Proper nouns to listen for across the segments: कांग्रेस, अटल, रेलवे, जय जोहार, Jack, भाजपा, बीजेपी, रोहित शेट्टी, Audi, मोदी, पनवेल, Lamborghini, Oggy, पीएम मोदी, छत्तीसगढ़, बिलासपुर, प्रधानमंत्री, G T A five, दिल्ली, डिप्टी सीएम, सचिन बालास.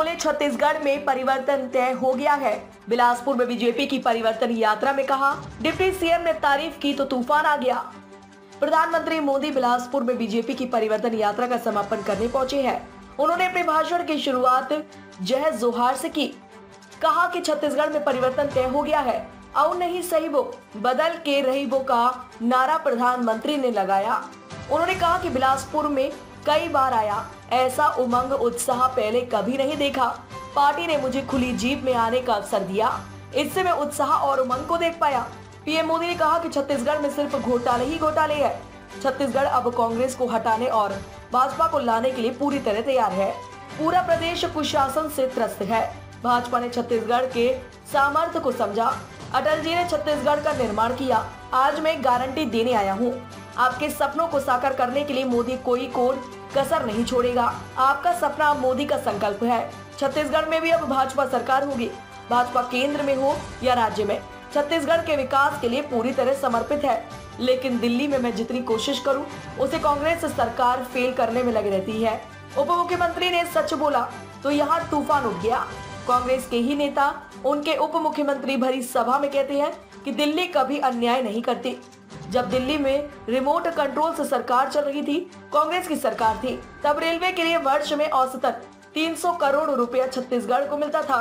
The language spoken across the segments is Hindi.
बोले, छत्तीसगढ़ में परिवर्तन तय हो गया है। बिलासपुर में बीजेपी की परिवर्तन यात्रा में कहा, डिप्टी सीएम ने तारीफ की तो तूफान आ गया। प्रधानमंत्री मोदी बिलासपुर में बीजेपी की परिवर्तन यात्रा का समापन करने पहुंचे हैं। उन्होंने अपने भाषण की शुरुआत जय जोहार से की। कहा कि छत्तीसगढ़ में परिवर्तन तय हो गया है, और नहीं सही वो बदल के रही वो का नारा प्रधानमंत्री ने लगाया। उन्होंने कहा कि बिलासपुर में कई बार आया, ऐसा उमंग उत्साह पहले कभी नहीं देखा। पार्टी ने मुझे खुली जीप में आने का अवसर दिया, इससे मैं उत्साह और उमंग को देख पाया। पीएम मोदी ने कहा कि छत्तीसगढ़ में सिर्फ घोटाले ही घोटाले है। छत्तीसगढ़ अब कांग्रेस को हटाने और भाजपा को लाने के लिए पूरी तरह तैयार है। पूरा प्रदेश कुशासन से त्रस्त है। भाजपा ने छत्तीसगढ़ के सामर्थ्य को समझा। अटल जी ने छत्तीसगढ़ का निर्माण किया। आज मैं गारंटी देने आया हूँ, आपके सपनों को साकार करने के लिए मोदी कोई कसर नहीं छोड़ेगा। आपका सपना मोदी का संकल्प है। छत्तीसगढ़ में भी अब भाजपा सरकार होगी। भाजपा केंद्र में हो या राज्य में, छत्तीसगढ़ के विकास के लिए पूरी तरह समर्पित है। लेकिन दिल्ली में मैं जितनी कोशिश करूं, उसे कांग्रेस सरकार फेल करने में लगी रहती है। उप मुख्यमंत्री ने सच बोला तो यहाँ तूफान उठ गया। कांग्रेस के ही नेता उनके उप मुख्यमंत्री भरी सभा में कहते हैं कि दिल्ली कभी अन्याय नहीं करती। जब दिल्ली में रिमोट कंट्रोल से सरकार चल रही थी, कांग्रेस की सरकार थी, तब रेलवे के लिए वर्ष में औसतन 300 करोड़ रुपया छत्तीसगढ़ को मिलता था।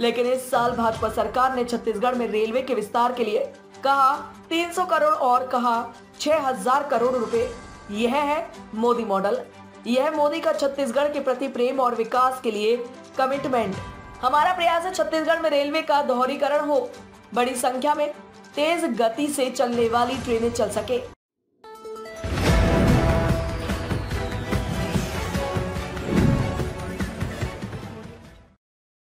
लेकिन इस साल भाजपा सरकार ने छत्तीसगढ़ में रेलवे के विस्तार के लिए कहा 300 करोड़ और कहा 6000 करोड़ रुपए। यह है मोदी मॉडल। यह मोदी का छत्तीसगढ़ के प्रति प्रेम और विकास के लिए कमिटमेंट। हमारा प्रयास है छत्तीसगढ़ में रेलवे का दोहरीकरण हो, बड़ी संख्या में तेज गति से चलने वाली ट्रेनें चल सके।